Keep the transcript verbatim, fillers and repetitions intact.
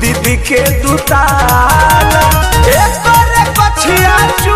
दीदी के दूताला एक बार पछिया